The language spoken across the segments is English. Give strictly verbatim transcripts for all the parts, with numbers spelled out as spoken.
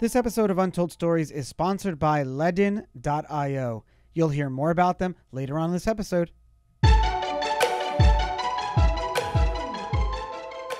This episode of Untold Stories is sponsored by Ledn dot i o. You'll hear more about them later on in this episode.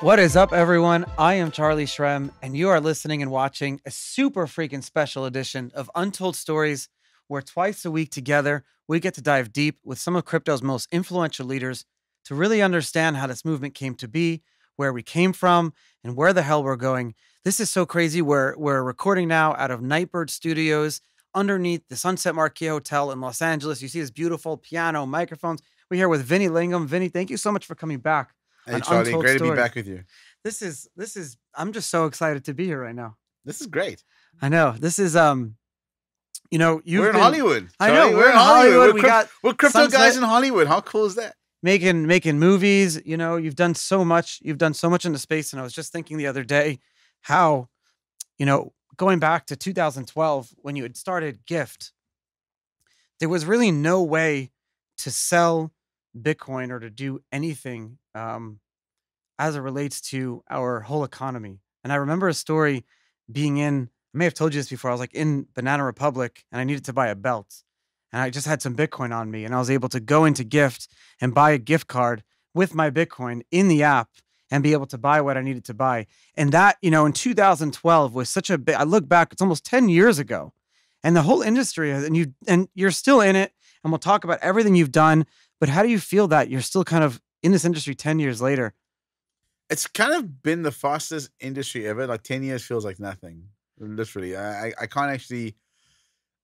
What is up, everyone? I am Charlie Schrem, and you are listening and watching a super freaking special edition of Untold Stories, where twice a week together, we get to dive deep with some of crypto's most influential leaders to really understand how this movement came to be, where we came from, and where the hell we're going. This is so crazy. We're, we're recording now out of Nightbird Studios underneath the Sunset Marquee Hotel in Los Angeles. You see this beautiful piano, microphones. We're here with Vinny Lingham. Vinny, thank you so much for coming back. Hey, Charlie, great to be back with you. This is, this is, I'm just so excited to be here right now. This is great. I know. This is, um, you know, you've We're in been, Hollywood. Charlie. I know. We're, we're in Hollywood. Hollywood. We're, we got we're crypto guys in Hollywood. How cool is that? Making, making movies. You know, you've done so much. You've done so much in the space. And I was just thinking the other day how, you know, going back to two thousand twelve, when you had started Gyft, there was really no way to sell Bitcoin or to do anything um, as it relates to our whole economy. And I remember a story being in, I may have told you this before, I was like in Banana Republic and I needed to buy a belt. And I just had some Bitcoin on me and I was able to go into Gyft and buy a gift card with my Bitcoin in the app and be able to buy what I needed to buy. And that, you know, in two thousand twelve was such a big, I look back, it's almost ten years ago. And the whole industry, and, you, and you're still in it, and we'll talk about everything you've done. But how do you feel that you're still kind of in this industry ten years later? It's kind of been the fastest industry ever. Like ten years feels like nothing, literally. I, I can't actually,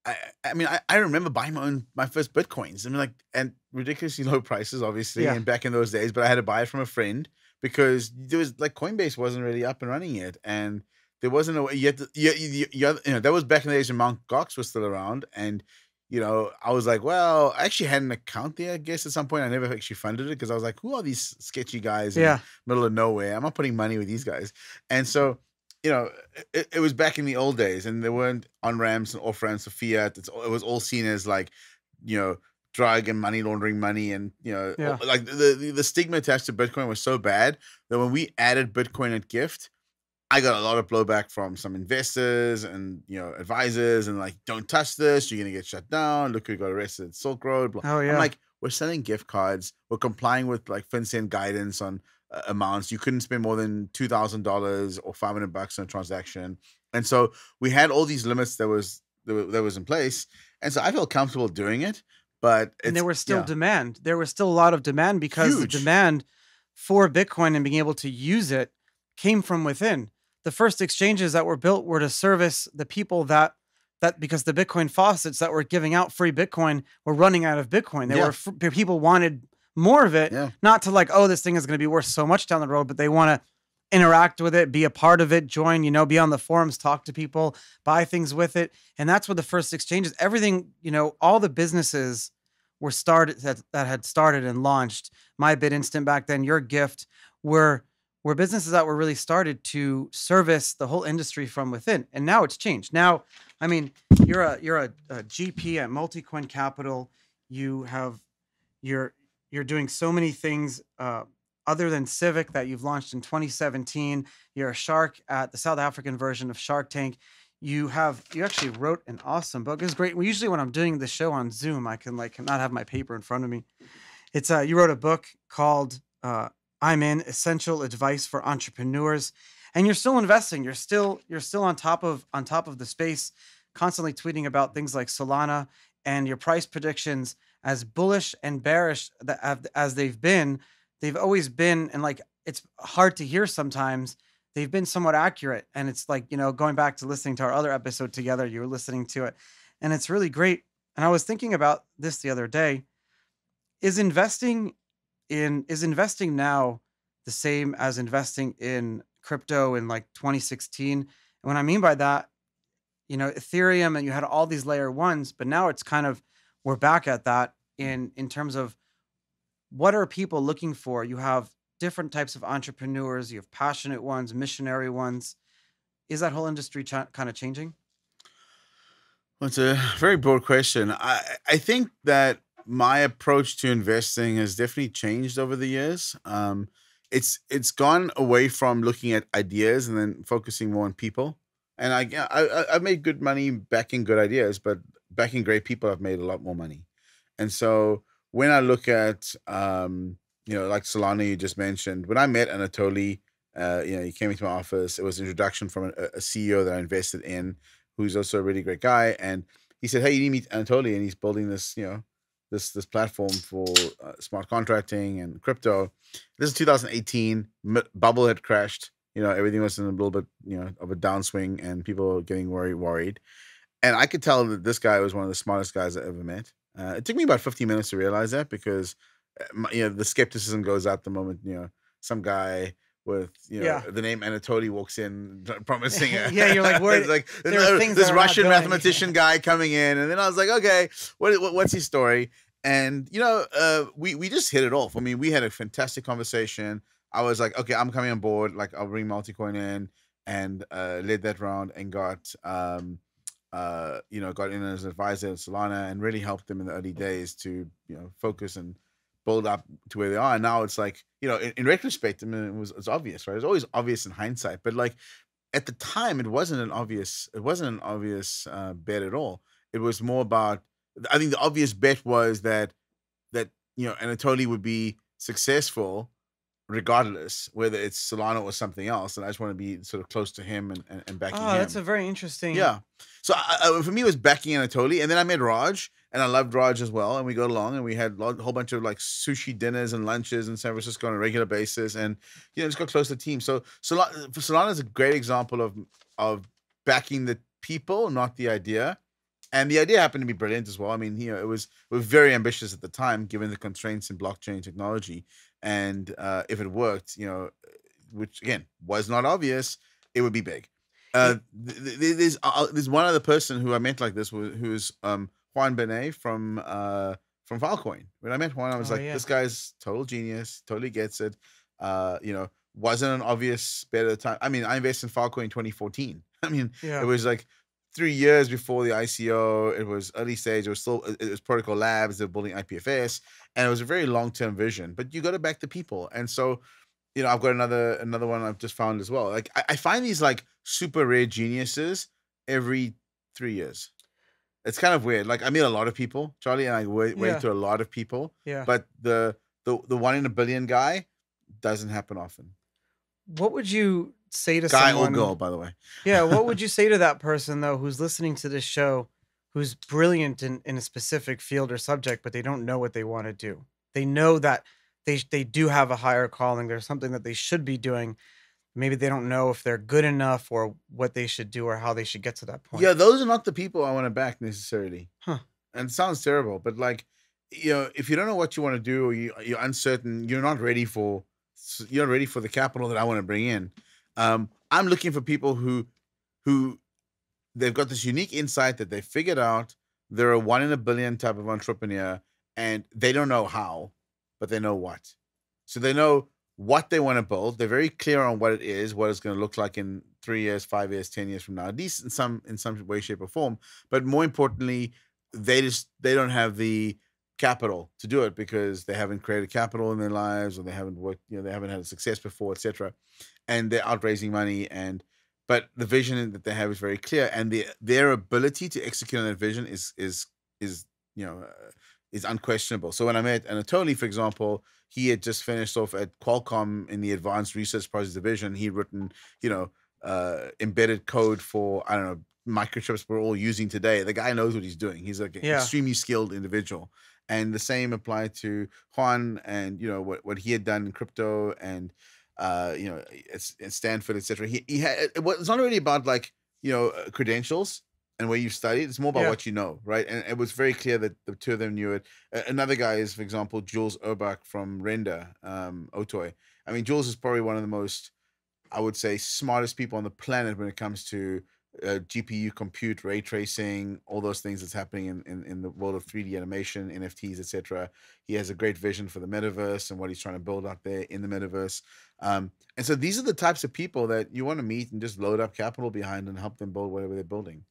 I, I mean, I, I remember buying my own, my first Bitcoins. I mean, like, and ridiculously low prices, obviously, yeah. And back in those days, but I had to buy it from a friend because there was like Coinbase wasn't really up and running yet. And there wasn't a way yet, to, you, you, you, you know, that was back in the days when Mount. Gox was still around. And you know, I was like, well, I actually had an account there, I guess, at some point. I never actually funded it because I was like, who are these sketchy guys in yeah. the middle of nowhere? I'm not putting money with these guys. And so, you know, it, it was back in the old days and there weren't on-ramps and off-ramps of fiat. It's, it was all seen as like, you know, drug and money laundering money. And, you know, yeah. like the, the, the stigma attached to Bitcoin was so bad that when we added Bitcoin at Gyft, I got a lot of blowback from some investors and, you know, advisors and like, don't touch this. You're going to get shut down. Look who got arrested at Silk Road. Blah. Oh, yeah. I'm like, we're selling gift cards. We're complying with like FinCEN guidance on uh, amounts. You couldn't spend more than two thousand dollars or five hundred bucks on a transaction. And so we had all these limits that was, that was, that was in place. And so I felt comfortable doing it, but it's, and there was still yeah. demand. There was still a lot of demand because Huge. the demand for Bitcoin and being able to use it came from within. The first exchanges that were built were to service the people that, that because the Bitcoin faucets that were giving out free Bitcoin were running out of Bitcoin. They yeah. were, people wanted more of it, yeah. not to like, oh, this thing is going to be worth so much down the road, but they want to interact with it, be a part of it, join, you know, be on the forums, talk to people, buy things with it. And that's where the first exchanges, everything, you know, all the businesses were started that, that had started and launched. My BitInstant back then, your Gyft were, were businesses that were really started to service the whole industry from within. And now it's changed. Now, I mean, you're a you're a, a G P at MultiCoin Capital. You have you're you're doing so many things uh, other than Civic that you've launched in twenty seventeen. You're a shark at the South African version of Shark Tank. You have you actually wrote an awesome book. It's great. Well, usually when I'm doing the show on Zoom, I can like not have my paper in front of me. It's uh, you wrote a book called Uh, I'm In, Essential Advice for Entrepreneurs, and you're still investing. You're still you're still on top of on top of the space, constantly tweeting about things like Solana and your price predictions. As bullish and bearish as they've been, they've always been, and like it's hard to hear sometimes. They've been somewhat accurate, and it's like you know going back to listening to our other episode together, you were listening to it, and it's really great. And I was thinking about this the other day: is investing. In is investing now the same as investing in crypto in like twenty sixteen? And what I mean by that, you know, Ethereum, and you had all these layer ones, but now it's kind of we're back at that in in terms of what are people looking for? You have different types of entrepreneurs, you have passionate ones, missionary ones. Is that whole industry kind of changing? Well, it's a very broad question. I I think that my approach to investing has definitely changed over the years. Um, it's it's gone away from looking at ideas and then focusing more on people. And I, I, I made good money backing good ideas, but backing great people, I've made a lot more money. And so when I look at, um, you know, like Solana, you just mentioned, when I met Anatoly, uh, you know, he came into my office. It was an introduction from a, a C E O that I invested in, who's also a really great guy. And he said, hey, you need to meet Anatoly. And he's building this, you know, this, this platform for uh, smart contracting and crypto. This is two thousand eighteen, bubble had crashed. You know, everything was in a little bit, you know, of a downswing, and people were getting worried, worried. And I could tell that this guy was one of the smartest guys I ever met. Uh, it took me about fifteen minutes to realize that, because, you know, the skepticism goes out the moment, you know, some guy with, you know, yeah. the name Anatoly walks in promising it. yeah, you're like, where, like there no, things this Russian mathematician guy coming in. And then I was like, okay, what, what, what's his story? And, you know, uh, we, we just hit it off. I mean, we had a fantastic conversation. I was like, okay, I'm coming on board. Like, I'll bring MultiCoin in, and uh, led that round, and got, um, uh, you know, got in as an advisor at Solana, and really helped them in the early days to, you know, focus and build up to where they are. And now it's like, you know, in, in retrospect, I mean, it was it's obvious, right? It's always obvious in hindsight, but like at the time, it wasn't an obvious. It wasn't an obvious uh, bet at all. It was more about. I think the obvious bet was that that you know Anatoly would be successful, regardless whether it's Solana or something else, and I just want to be sort of close to him and, and, and backing oh, him. Oh, that's a very interesting. Yeah. So I, I, for me, it was backing Anatoly, and then I met Raj, and I loved Raj as well, and we got along, and we had a whole bunch of like sushi dinners and lunches in San Francisco on a regular basis, and you know just got close to the team. So Solana is a great example of of backing the people, not the idea. And the idea happened to be brilliant as well. I mean, you know, it was we were very ambitious at the time, given the constraints in blockchain technology. And uh, if it worked, you know, which again was not obvious, it would be big. Uh, th th there's uh, there's one other person who I met like this, who's um, Juan Benet from uh, from Filecoin. When I met Juan, I was oh, like, yeah. this guy's total genius, totally gets it. Uh, you know, wasn't an obvious bet at the time. I mean, I invested in Filecoin in twenty fourteen. I mean, yeah. it was like. Three years before the I C O, it was early stage. It was still it was Protocol Labs. They're building I P F S, and it was a very long term vision. But you got to back the people, and so, you know, I've got another another one I've just found as well. Like I, I find these like super rare geniuses every three years. It's kind of weird. Like I meet a lot of people, Charlie, and I wait, wait yeah. to a lot of people. Yeah. But the the the one in a billion guy doesn't happen often. What would you? Say to guy someone, or girl, by the way. Yeah, what would you say to that person though, who's listening to this show, who's brilliant in, in a specific field or subject, but they don't know what they want to do? They know that they they do have a higher calling. There's something that they should be doing. Maybe they don't know if they're good enough or what they should do or how they should get to that point. Yeah, those are not the people I want to back necessarily. Huh? And it sounds terrible, but like, you know, if you don't know what you want to do, or you you're uncertain, you're not ready for you're not ready for the capital that I want to bring in. Um, I'm looking for people who, who, they've got this unique insight that they figured out. They're a one in a billion type of entrepreneur, and they don't know how, but they know what. So they know what they want to build. They're very clear on what it is, what it's going to look like in three years, five years, ten years from now, at least in some in some way, shape, or form. But more importantly, they just they don't have the capital to do it because they haven't created capital in their lives, or they haven't worked, you know, they haven't had a success before, et cetera. And they're out raising money, and but the vision that they have is very clear, and the their ability to execute on that vision is is is you know uh, is unquestionable. So when I met Anatoly, for example, he had just finished off at Qualcomm in the advanced research projects division. He'd written you know uh, embedded code for I don't know microchips we're all using today. The guy knows what he's doing. He's like an yeah. extremely skilled individual. And the same applied to Juan, and you know what what he had done in crypto, and uh, you know at, at Stanford, et cetera. He he had it was not really about like you know credentials and where you studied. It's more about yeah. what you know, right? And it was very clear that the two of them knew it. Another guy is, for example, Jules Urbach from Render, um, Otoy. I mean, Jules is probably one of the most, I would say, smartest people on the planet when it comes to. Uh, G P U compute, ray tracing, all those things that's happening in, in, in the world of three D animation, N F Ts, et cetera. He has a great vision for the metaverse and what he's trying to build out there in the metaverse. Um, and so these are the types of people that you want to meet and just load up capital behind and help them build whatever they're building.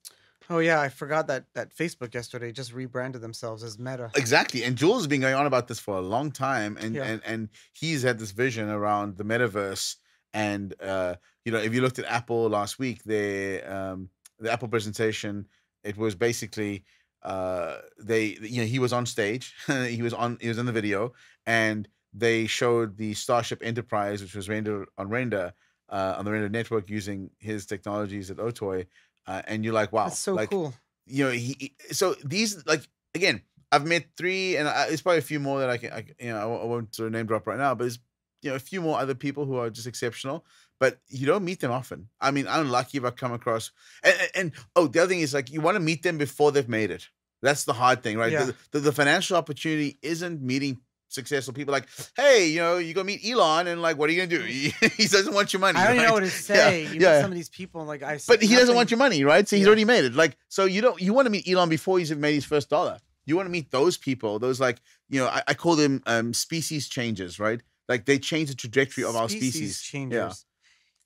Oh, yeah. I forgot that that Facebook yesterday just rebranded themselves as Meta. Exactly. And Jules has been going on about this for a long time. And, yeah. and, and he's had this vision around the metaverse And, uh, you know, if you looked at Apple last week, their, um, the Apple presentation, it was basically, uh, they, you know, he was on stage, he was on, he was in the video, and they showed the Starship Enterprise, which was rendered on Render, uh, on the Render Network using his technologies at Otoy. Uh, and you're like, wow. That's so like, cool. You know, he, he, so these, like, again, I've met three, and I, it's probably a few more that I can, I, you know, I won't, I won't sort of name drop right now, but there's, you know, a few more other people who are just exceptional, but you don't meet them often. I mean, I'm lucky if I come across, and, and, and oh, the other thing is, like, you want to meet them before they've made it. That's the hard thing, right? Yeah. The, the, the financial opportunity isn't meeting successful people. Like, hey, you know, you go meet Elon, and like, what are you gonna do? He, he doesn't want your money. I don't right? know what to say. Yeah. You yeah. meet some of these people, and like, I. But he nothing. doesn't want your money, right? So he's yeah. already made it. Like, so you don't. You want to meet Elon before he's made his first dollar. You want to meet those people. Those, like, you know, I, I call them um, species changers, right? Like, they change the trajectory of species our species. Changers. Yeah.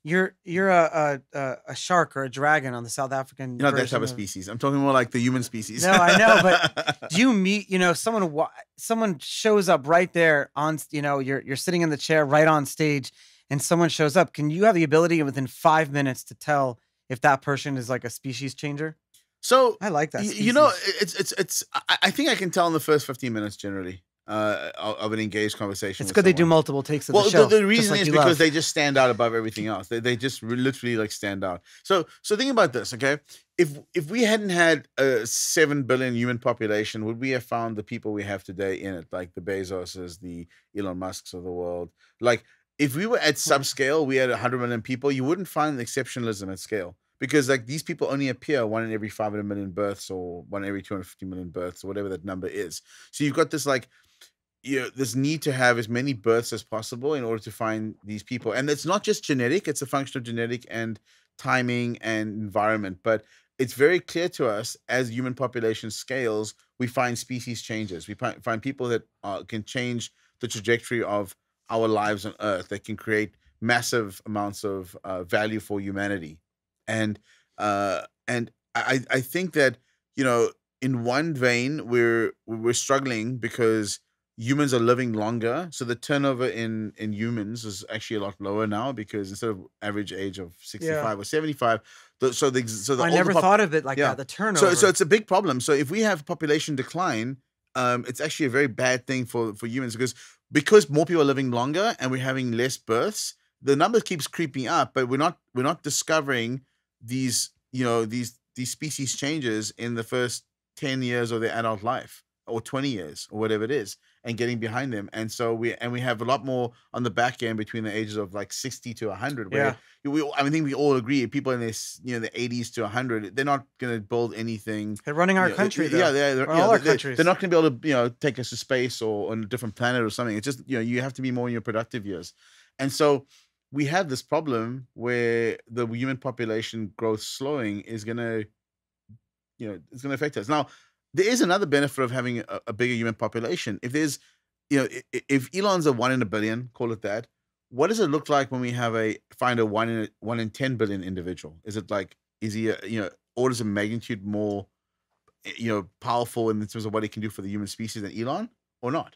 You're you're a, a a shark or a dragon on the South African. You're not that type of species. I'm talking more like the human species. No, I know, but do you meet? You know, someone someone shows up right there on. You know, you're you're sitting in the chair right on stage, and someone shows up. Can you have the ability within five minutes to tell if that person is like a species changer? So I like that. Species. You know, it's it's it's. I think I can tell in the first fifteen minutes generally. Uh, of an engaged conversation. It's good someone. They do multiple takes of well, the show. Well, the, the reason like is because love. they just stand out above everything else. They, they just literally like stand out. So so think about this, okay? If if we hadn't had a seven billion human population, would we have found the people we have today in it, like the Bezoses, the Elon Musks of the world? Like, if we were at subscale, we had a hundred million people, you wouldn't find exceptionalism at scale. Because like these people only appear one in every five hundred million births or one in every two hundred fifty million births or whatever that number is. So you've got this like you know, this need to have as many births as possible in order to find these people. And it's not just genetic, it's a function of genetic and timing and environment. But it's very clear to us as human population scales, we find species changes. We find people that uh, can change the trajectory of our lives on Earth, that can create massive amounts of uh, value for humanity. And uh, and I, I think that, you know, in one vein, we're, we're struggling because humans are living longer, so the turnover in in humans is actually a lot lower now because instead of average age of sixty-five yeah. or seventy-five, the, so the so the I never thought of it like yeah. that. The turnover. So so it's a big problem. So if we have population decline, um, it's actually a very bad thing for for humans because because more people are living longer and we're having less births. The number keeps creeping up, but we're not we're not discovering these you know these these species changes in the first ten years of their adult life or twenty years or whatever it is. And getting behind them, and so we and we have a lot more on the back end between the ages of like sixty to a hundred. Yeah, we I mean, I think we all agree people in this you know the eighties to a hundred, they're not going to build anything. They're running our you know, country. Though. Yeah, they're, they're all know, our they're, countries. They're not going to be able to you know take us to space or on a different planet or something. It's just you know you have to be more in your productive years, and so we have this problem where the human population growth slowing is going to you know it's going to affect us now. There is another benefit of having a, a bigger human population. If there's, you know, if, if Elon's a one in a billion, call it that, what does it look like when we have a find a one in a, one in ten billion individual? Is it like is he a, you know orders of magnitude more, you know, powerful in terms of what he can do for the human species than Elon or not?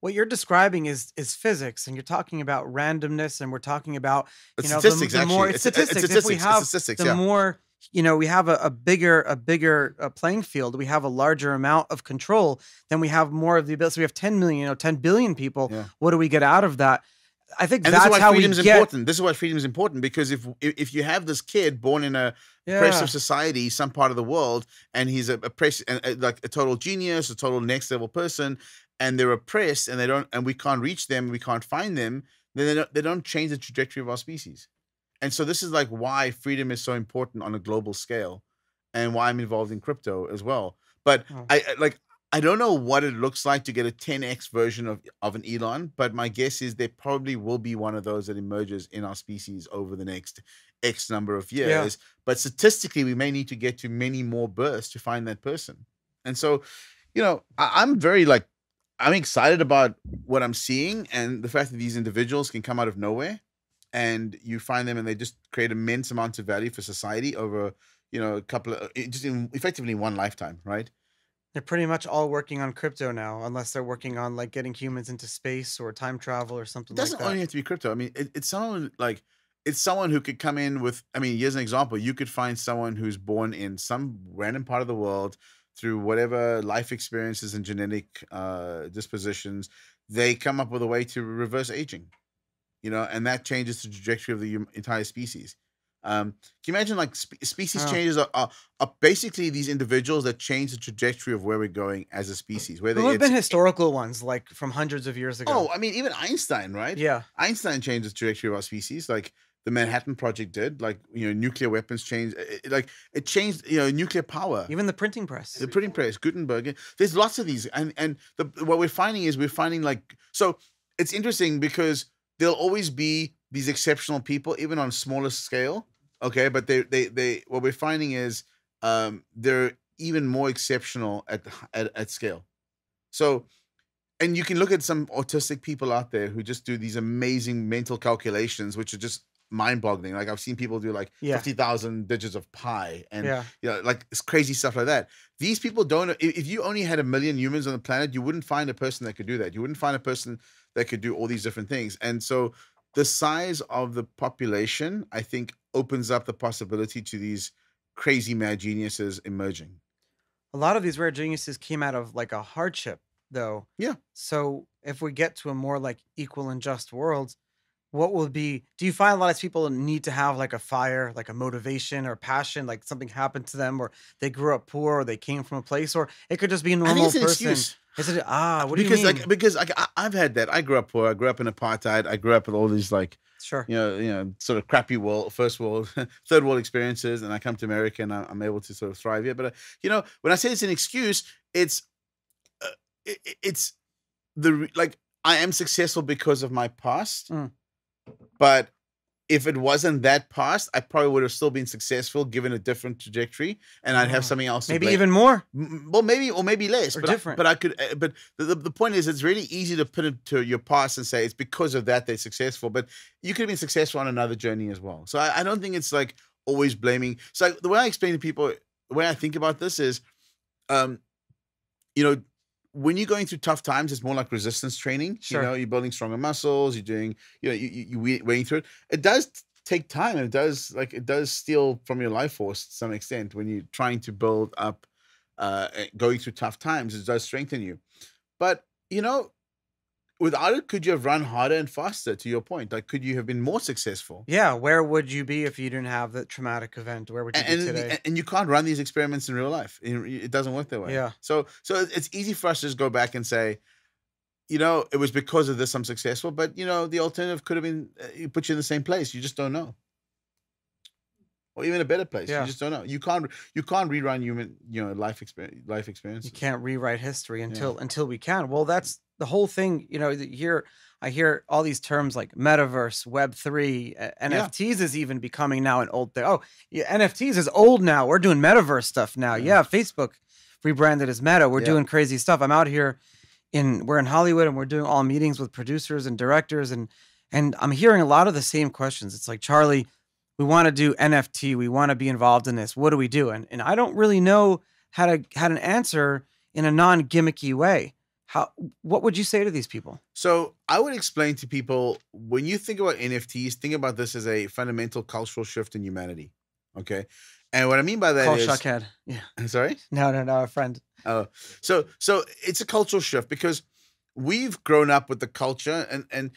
What you're describing is is physics, and you're talking about randomness, and we're talking about you it's know statistics, the, the more it's it's statistics. It's statistics. If we have it's statistics, the yeah. more you know, we have a, a bigger, a bigger uh, playing field. We have a larger amount of control. Then we have more of the ability. So we have ten million, you know, ten billion people. Yeah. What do we get out of that? I think and that's this is why how freedom we is get... important. This is why freedom is important because if if you have this kid born in a yeah. oppressive society, some part of the world, and he's a, oppressed, and a like a total genius, a total next level person, and they're oppressed, and they don't, and we can't reach them, we can't find them, then they don't, they don't change the trajectory of our species. And so this is like why freedom is so important on a global scale and why I'm involved in crypto as well. But oh. I like I don't know what it looks like to get a ten X version of, of an Elon, but my guess is there probably will be one of those that emerges in our species over the next X number of years. Yeah. But statistically, we may need to get to many more births to find that person. And so, you know, I, I'm very like, I'm excited about what I'm seeing and the fact that these individuals can come out of nowhere. And you find them, and they just create immense amounts of value for society over, you know, a couple of just in effectively one lifetime, right? They're pretty much all working on crypto now, unless they're working on like getting humans into space or time travel or something. It doesn't like that. Only have to be crypto. I mean, it, it's someone like it's someone who could come in with. I mean, here's an example. You could find someone who's born in some random part of the world through whatever life experiences and genetic uh, dispositions. They come up with a way to reverse aging, you know, and that changes the trajectory of the entire species. Um, can you imagine like spe species oh. changes are, are, are basically these individuals that change the trajectory of where we're going as a species. Whether there have been historical ones like from hundreds of years ago. Oh, I mean, even Einstein, right? Yeah. Einstein changed the trajectory of our species. Like the Manhattan Project did, like, you know, nuclear weapons changed, it, like it changed, you know, nuclear power. Even the printing press. The printing press, Gutenberg. There's lots of these. And, and the, what we're finding is we're finding like, so it's interesting because there'll always be these exceptional people, even on a smaller scale. Okay, but they they they what we're finding is um, they're even more exceptional at, at at scale. So, and you can look at some autistic people out there who just do these amazing mental calculations, which are just mind-boggling. Like I've seen people do like yeah. fifty thousand digits of pi, and yeah. you know, like it's crazy stuff like that. These people don't. If you only had a million humans on the planet, you wouldn't find a person that could do that. You wouldn't find a person that could do all these different things. And so, the size of the population, I think, opens up the possibility to these crazy mad geniuses emerging. A lot of these rare geniuses came out of like a hardship though. Yeah. So if we get to a more like equal and just world, what will be, do you find a lot of people need to have like a fire, like a motivation or passion, like something happened to them or they grew up poor or they came from a place, or it could just be a normal person. Excuse. Is it, ah, what do because, you mean? Like, because like, I, I've had that. I grew up poor. I grew up in apartheid. I grew up with all these like, sure, you know, you know, sort of crappy world, first world, third world experiences. And I come to America and I, I'm able to sort of thrive here. But, uh, you know, when I say it's an excuse, it's, uh, it, it's the, like, I am successful because of my past. Mm. But if it wasn't that past, I probably would have still been successful given a different trajectory, and I'd have something else. Maybe even more. Well, maybe or maybe less. Or but different. I, but I could. But the the point is, it's really easy to put it to your past and say it's because of that they're successful. But you could have been successful on another journey as well. So I, I don't think it's like always blaming. So the way I explain to people, the way I think about this is, um, you know, when you're going through tough times, it's more like resistance training. Sure. You know, you're building stronger muscles. You're doing, you know, you, you, you're wading through it. It does take time, and it does, like, it does steal from your life force to some extent when you're trying to build up, uh, going through tough times. It does strengthen you. But, you know, without it, could you have run harder and faster, to your point? Like, could you have been more successful? Yeah. Where would you be if you didn't have that traumatic event? Where would you and, be today? And, and you can't run these experiments in real life. It doesn't work that way. Yeah. So, so it's easy for us to just go back and say, you know, it was because of this I'm successful. But, you know, the alternative could have been uh, put you in the same place. You just don't know. Or even a better place. Yeah. You just don't know. You can't. You can't rerun human, you know, life experience. Life experiences. You can't rewrite history until yeah. until we can. Well, that's the whole thing. You know, here I hear all these terms like metaverse, Web three, uh, N F Ts yeah. is even becoming now an old thing. Oh, yeah, N F Ts is old now. We're doing metaverse stuff now. Yeah, yeah, Facebook rebranded as Meta. We're yeah. doing crazy stuff. I'm out here in we're in Hollywood and we're doing all meetings with producers and directors, and and I'm hearing a lot of the same questions. It's like, Charlie, we want to do N F T. We want to be involved in this. What do we do? And, and I don't really know how to how to answer in a non-gimmicky way. How, what would you say to these people? So I would explain to people, when you think about N F Ts, think about this as a fundamental cultural shift in humanity. Okay. And what I mean by that Call is... Call Shockhead. Yeah. I'm sorry? No, no, no, a friend. Oh, so so it's a cultural shift because we've grown up with the culture and... and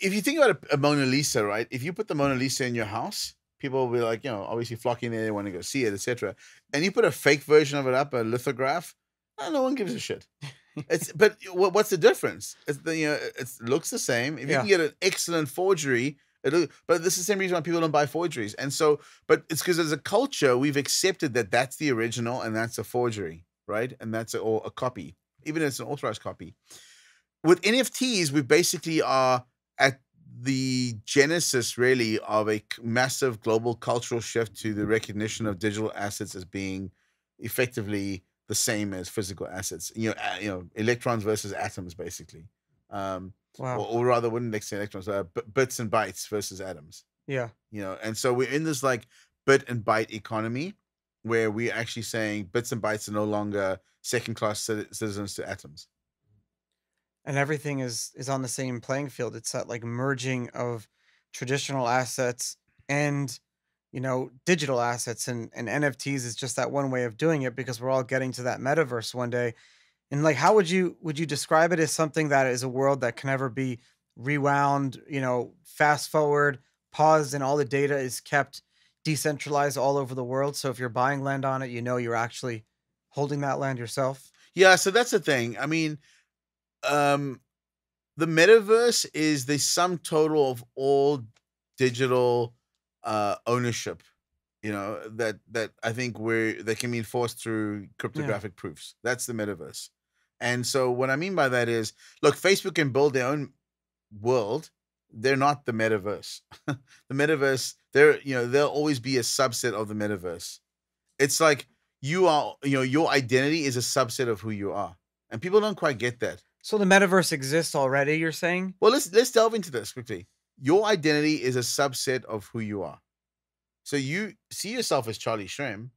if you think about a, a Mona Lisa, right? If you put the Mona Lisa in your house, people will be like, you know, obviously flocking there, they want to go see it, et cetera. And you put a fake version of it up, a lithograph, oh, no one gives a shit. It's but what's the difference? It's the, you know, it looks the same. If you yeah. can get an excellent forgery, it'll, but this is the same reason why people don't buy forgeries. And so, but it's because as a culture, we've accepted that that's the original and that's a forgery, right? And that's a, or a copy, even if it's an authorized copy. With N F Ts, we basically are at the genesis, really, of a massive global cultural shift to the recognition of digital assets as being effectively the same as physical assets. You know, you know, electrons versus atoms, basically. Um, wow. or, or rather, wouldn't they say electrons? Uh, bits and bytes versus atoms. Yeah. You know, and so we're in this like bit and byte economy, where we're actually saying bits and bytes are no longer second-class citizens to atoms. And everything is is on the same playing field. It's that like merging of traditional assets and, you know, digital assets, and, and N F Ts is just that one way of doing it, because we're all getting to that metaverse one day. And like, how would you, would you describe it as something that is a world that can never be rewound, you know, fast forward, paused, and all the data is kept decentralized all over the world? So if you're buying land on it, you know, you're actually holding that land yourself. Yeah. So that's the thing. I mean, um, the metaverse is the sum total of all digital uh, ownership, you know, that, that I think we're, that can be enforced through cryptographic yeah. proofs. That's the metaverse. And so what I mean by that is, look, Facebook can build their own world. They're not the metaverse. The metaverse, they're, you know, they'll always be a subset of the metaverse. It's like you are, you know, your identity is a subset of who you are. And people don't quite get that. So the metaverse exists already, you're saying? Well, let's let's delve into this quickly. Your identity is a subset of who you are. So you see yourself as Charlie Schrem,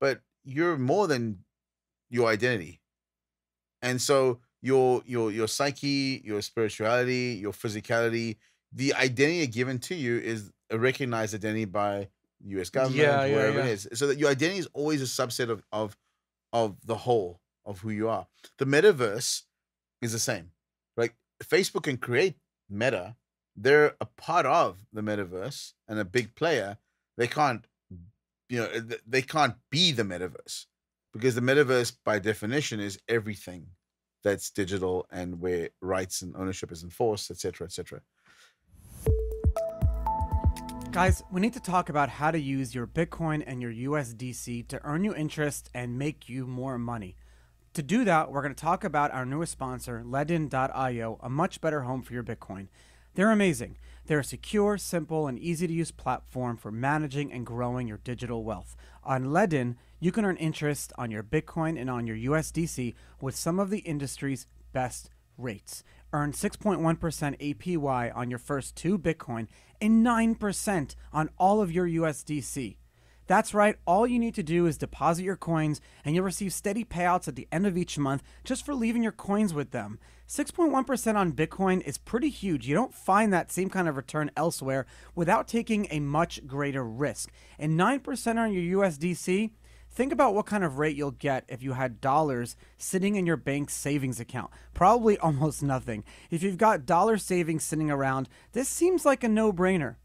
but you're more than your identity. And so your your your psyche, your spirituality, your physicality, the identity given to you is a recognized identity by the U S government, yeah, yeah, wherever yeah. it is. So that your identity is always a subset of of of the whole of who you are. The metaverse is the same. Like Facebook can create Meta. They're a part of the metaverse and a big player. They can't, you know, they can't be the metaverse, because the metaverse by definition is everything that's digital and where rights and ownership is enforced, et cetera, et cetera. Guys, we need to talk about how to use your Bitcoin and your U S D C to earn you interest and make you more money. To do that, we're going to talk about our newest sponsor, Ledn dot i o, a much better home for your Bitcoin. They're amazing. They're a secure, simple, and easy-to-use platform for managing and growing your digital wealth. On Ledn, you can earn interest on your Bitcoin and on your U S D C with some of the industry's best rates. Earn six point one percent A P Y on your first two Bitcoin and nine percent on all of your U S D C. That's right, all you need to do is deposit your coins, and you'll receive steady payouts at the end of each month just for leaving your coins with them. six point one percent on Bitcoin is pretty huge. You don't find that same kind of return elsewhere without taking a much greater risk. And nine percent on your U S D C, think about what kind of rate you'll get if you had dollars sitting in your bank savings account. Probably almost nothing. If you've got dollar savings sitting around, this seems like a no-brainer.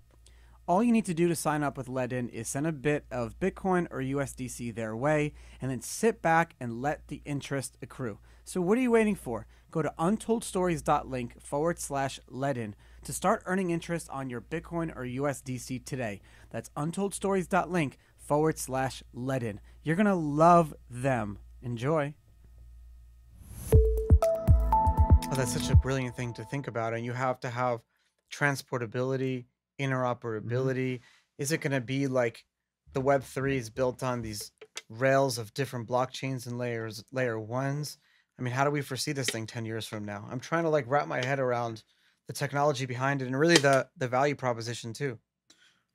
All you need to do to sign up with Ledn is send a bit of Bitcoin or U S D C their way, and then sit back and let the interest accrue. So what are you waiting for? Go to untoldstories.link forward slash Ledn to start earning interest on your Bitcoin or U S D C today. That's untoldstories.link forward slash Ledn. You're going to love them. Enjoy. Oh, that's such a brilliant thing to think about. And you have to have transportability, interoperability. Mm-hmm. Is it going to be like the web three is built on these rails of different blockchains and layers, layer ones? I mean, how do we foresee this thing ten years from now? I'm trying to like wrap my head around the technology behind it and really the, the value proposition too.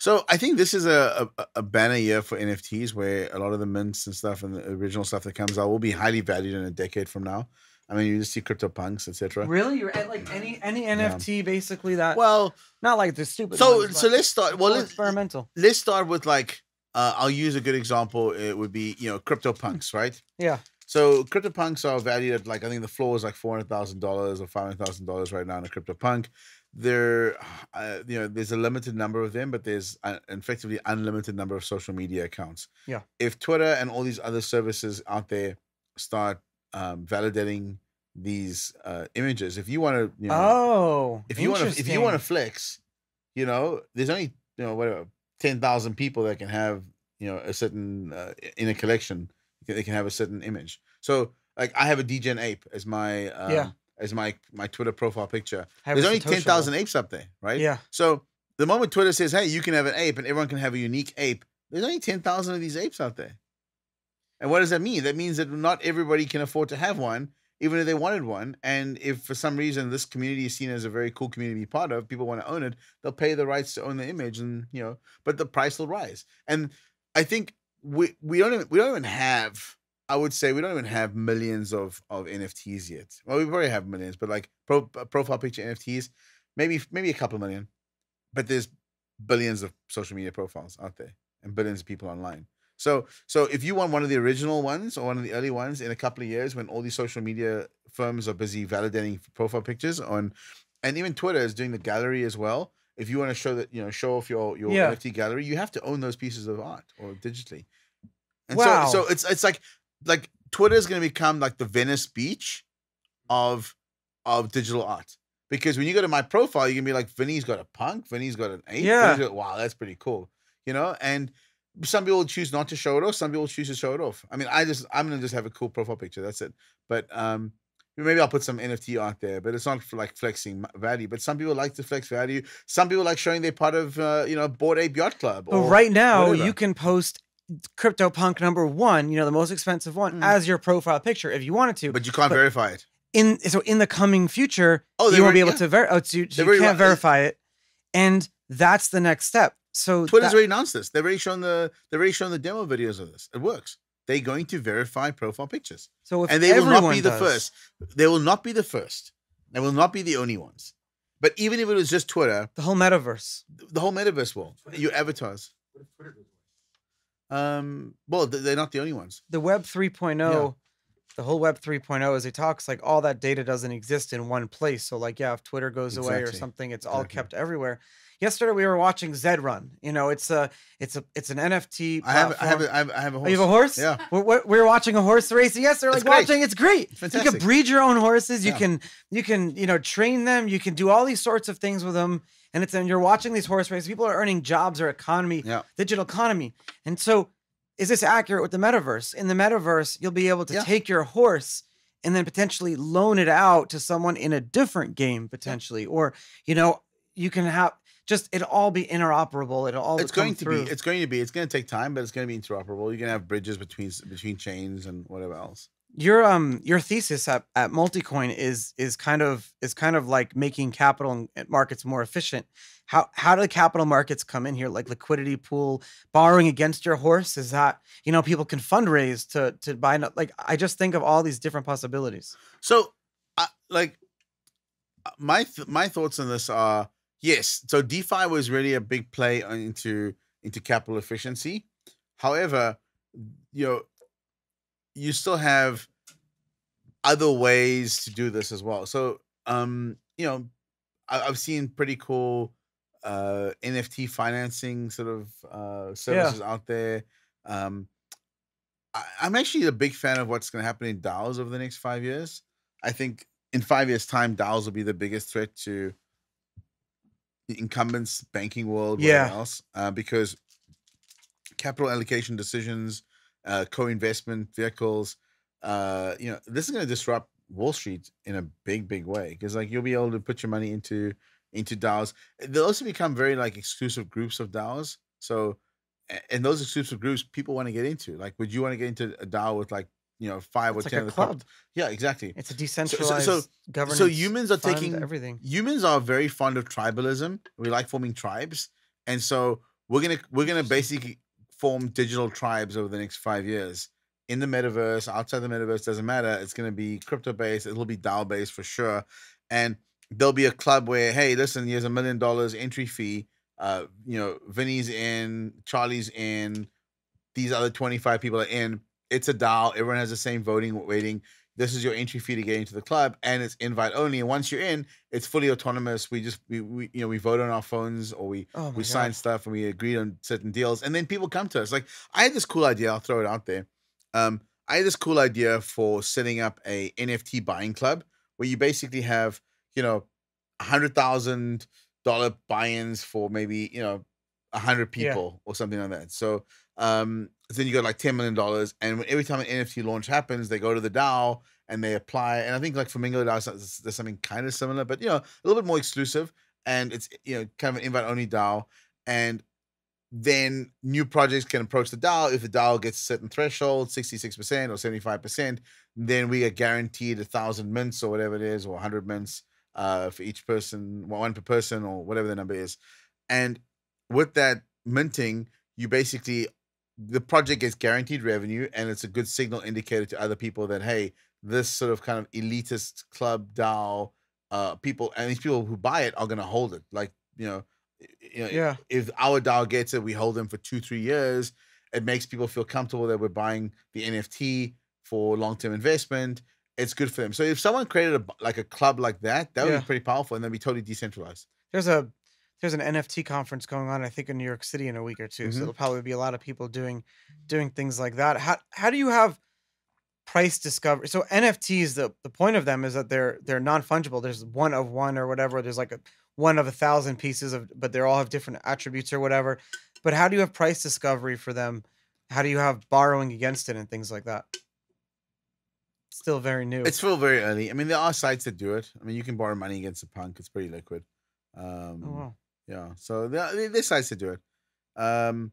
So I think this is a, a, a banner year for N F Ts, where a lot of the mints and stuff and the original stuff that comes out will be highly valued in a decade from now. I mean, you just see CryptoPunks, et cetera. Really? You're at like any any yeah. N F T basically that. Well, not like the stupid. So ones, so let's start. Well, let's, experimental. Let's start with like uh, I'll use a good example. It would be, you know, CryptoPunks, right? Yeah. So CryptoPunks are valued at like, I think the floor is like four hundred thousand dollars or five hundred thousand dollars right now in a CryptoPunk. There, uh, you know, there's a limited number of them, but there's an effectively unlimited number of social media accounts. Yeah. If Twitter and all these other services out there start Um, validating these uh, images, if you want to, you know, oh, if you want to, if you want to flex, you know, there's only, you know, whatever ten thousand people that can have, you know, a certain uh, in a collection they can have a certain image. So like I have a D J ape as my um, yeah. as my my Twitter profile picture. Have there's only ten thousand apes up there, right? Yeah. So the moment Twitter says, hey, you can have an ape and everyone can have a unique ape, there's only ten thousand of these apes out there. And what does that mean? That means that not everybody can afford to have one, even if they wanted one. And if for some reason this community is seen as a very cool community to be part of, people want to own it, they'll pay the rights to own the image, and, you know, but the price will rise. And I think we we don't even, we don't even have, I would say we don't even have millions of of N F Ts yet. Well, we probably have millions, but like pro, profile picture N F Ts, maybe maybe a couple million. But there's billions of social media profiles out there and billions of people online. So so if you want one of the original ones or one of the early ones in a couple of years when all these social media firms are busy validating profile pictures on, and even Twitter is doing the gallery as well. If you want to show that, you know, show off your your yeah. N F T gallery, you have to own those pieces of art or digitally. And wow. so so it's it's like like Twitter is going to become like the Venice Beach of of digital art. Because when you go to my profile, you can be like, Vinny's got a punk, Vinny's got an ape. Yeah. Got, wow, that's pretty cool. You know, and some people choose not to show it off. Some people choose to show it off. I mean, I just, I'm going to just have a cool profile picture. That's it. But um, maybe I'll put some N F T art there, but it's not for like flexing value. But some people like to flex value. Some people like showing they're part of, uh, you know, Bored Ape Yacht Club. But or right now, whatever. You can post CryptoPunk number one, you know, the most expensive one, mm. as your profile picture if you wanted to. But you can't but verify it. In so in the coming future, oh, you won't be able yeah. to ver oh, so you, so you can't right. verify it, and that's the next step. So Twitter's that already announced this. They've already shown the they've already shown the demo videos of this. It works. They're going to verify profile pictures. So if and they will not be does. the first. They will not be the first. They will not be the only ones. But even if it was just Twitter, the whole metaverse, the whole metaverse will your avatars. Um. Well, they're not the only ones. The Web three point oh. Yeah. The whole Web three point oh, as it talks, like all that data doesn't exist in one place. So like, yeah, if Twitter goes exactly. away or something, it's all exactly. kept everywhere. Yesterday we were watching Zed Run. You know, it's a, it's a, it's an N F T platform. I have, I have, I have a horse. Oh, you have a horse? Yeah. We're, we're watching a horse race. Yes, they're like it's watching. It's great. It's fantastic. You can breed your own horses. You yeah. can, you can, you know, train them. You can do all these sorts of things with them. And it's, and you're watching these horse races. People are earning jobs or economy, yeah. digital economy. And so, is this accurate with the metaverse? In the metaverse, you'll be able to yeah. take your horse and then potentially loan it out to someone in a different game, potentially. Yeah. Or, you know, you can have just, it'll all be interoperable. It'll all it's going to through. be, it's going to be, it's going to take time, but it's going to be interoperable. You're going to have bridges between, between chains and whatever else. Your, um, your thesis at, at MultiCoin is, is kind of, is kind of like making capital markets more efficient. How, how do the capital markets come in here? Like liquidity pool, borrowing against your horse? Is that, you know, people can fundraise to, to buy, like, I just think of all these different possibilities. So uh, like my, th my thoughts on this are, yes. So DeFi was really a big play into, into capital efficiency. However, you know, you still have other ways to do this as well. So, um, you know, I, I've seen pretty cool uh, N F T financing sort of uh, services yeah. out there. Um, I, I'm actually a big fan of what's going to happen in DAOs over the next five years. I think in five years' time, DAOs will be the biggest threat to the incumbents, banking world, yeah. whatever else, uh, because capital allocation decisions, Uh, co-investment vehicles, uh, you know, this is going to disrupt Wall Street in a big, big way because, like, you'll be able to put your money into into DAOs. They'll also become very like exclusive groups of DAOs. So, and those exclusive groups people want to get into. Like, would you want to get into a DAO with like you know five it's or like ten a of the club? Top? Yeah, exactly. It's a decentralized so, so, so, governance. So humans are taking everything. Humans are very fond of tribalism. We like forming tribes, and so we're gonna we're gonna basically form digital tribes over the next five years in the metaverse, outside the metaverse, doesn't matter. It's going to be crypto-based. It'll be DAO-based for sure. And there'll be a club where, hey, listen, here's a million dollars entry fee. Uh, you know, Vinny's in, Charlie's in, these other twenty-five people are in. It's a DAO. Everyone has the same voting, waiting. This is your entry fee to get into the club, and it's invite only. And once you're in, it's fully autonomous. We just we, we you know we vote on our phones, or we oh we God. sign stuff, and we agree on certain deals, and then people come to us. Like I had this cool idea. I'll throw it out there. Um, I had this cool idea for setting up a N F T buying club where you basically have you know a hundred thousand dollar buy-ins for maybe you know a hundred people yeah. or something like that. So. Um, then you got like ten million dollars, and every time an N F T launch happens, they go to the DAO and they apply. And I think like Flamingo DAO, there's something kind of similar, but you know, a little bit more exclusive, and it's you know kind of an invite only DAO. And then new projects can approach the DAO. If the DAO gets a certain threshold, sixty-six percent or seventy-five percent, then we are guaranteed a thousand mints or whatever it is, or a hundred mints uh, for each person, one per person, or whatever the number is. And with that minting, you basically the project gets guaranteed revenue, and it's a good signal indicator to other people that, hey, this sort of kind of elitist club DAO uh, people, and these people who buy it are going to hold it. Like, you know, you know yeah. if, if our DAO gets it, we hold them for two, three years. It makes people feel comfortable that we're buying the N F T for long-term investment. It's good for them. So if someone created a, like a club like that, that would yeah. be pretty powerful, and that'd be totally decentralized. There's a there's an N F T conference going on, I think, in New York City in a week or two. Mm-hmm. So there'll probably be a lot of people doing doing things like that. How how do you have price discovery? So N F Ts, the the point of them is that they're they're non-fungible. There's one of one or whatever. There's like a one of a thousand pieces of, but they all have different attributes or whatever. But how do you have price discovery for them? How do you have borrowing against it and things like that? Still very new. It's still very early. I mean, there are sites that do it. I mean, you can borrow money against a punk. It's pretty liquid. Um, oh, wow. Yeah. So there, there's sites that do it. Um,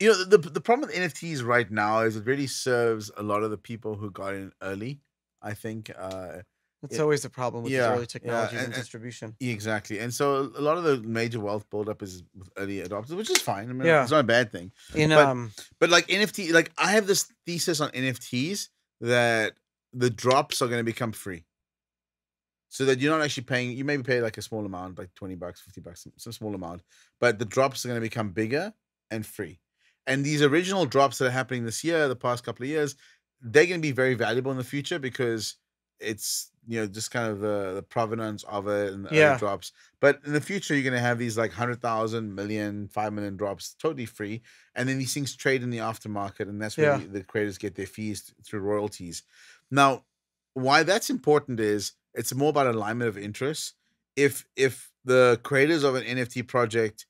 you know, the, the problem with N F Ts right now is it really serves a lot of the people who got in early, I think. Uh, That's it, always the problem with yeah, early technologies yeah, and, and distribution. And, exactly. And so a lot of the major wealth buildup is with early adopters, which is fine. I mean, yeah. it's not a bad thing. In, but, um, but like N F T, like I have this thesis on N F Ts that the drops are going to become free, so that you're not actually paying. You maybe pay like a small amount, like twenty bucks, fifty bucks, some, some small amount, but the drops are going to become bigger and free. And these original drops that are happening this year, the past couple of years, they're going to be very valuable in the future because it's, you know, just kind of the, the provenance of it and the yeah. drops. But in the future, you're going to have these like one hundred thousand, million, five million drops totally free. And then these things trade in the aftermarket, and that's where yeah. the, the creators get their fees through royalties. Now, why that's important is it's more about alignment of interests. If if the creators of an N F T project